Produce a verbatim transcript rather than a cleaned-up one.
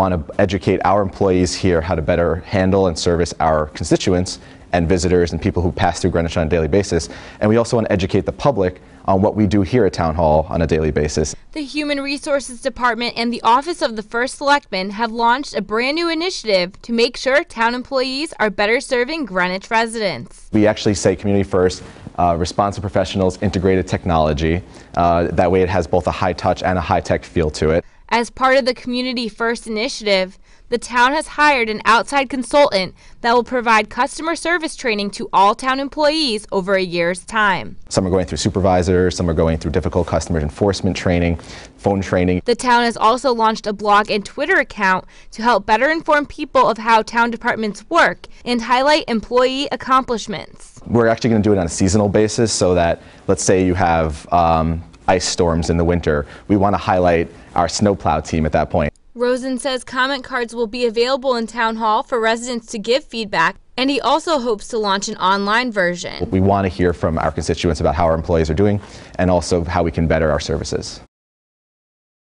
want to educate our employees here how to better handle and service our constituents and visitors and people who pass through Greenwich on a daily basis. And we also want to educate the public on what we do here at Town Hall on a daily basis. The Human Resources Department and the Office of the First Selectman have launched a brand new initiative to make sure town employees are better serving Greenwich residents. We actually say Community First, uh, responsive professionals, integrated technology. Uh, that way it has both a high touch and a high tech feel to it. As part of the Community First initiative, the town has hired an outside consultant that will provide customer service training to all town employees over a year's time. Some are going through supervisors, some are going through difficult customer enforcement training, phone training. The town has also launched a blog and Twitter account to help better inform people of how town departments work and highlight employee accomplishments. We're actually going to do it on a seasonal basis so that, let's say you have um, ice storms in the winter, we want to highlight our snowplow team at that point. Rosen says comment cards will be available in Town Hall for residents to give feedback, and he also hopes to launch an online version. We want to hear from our constituents about how our employees are doing and also how we can better our services.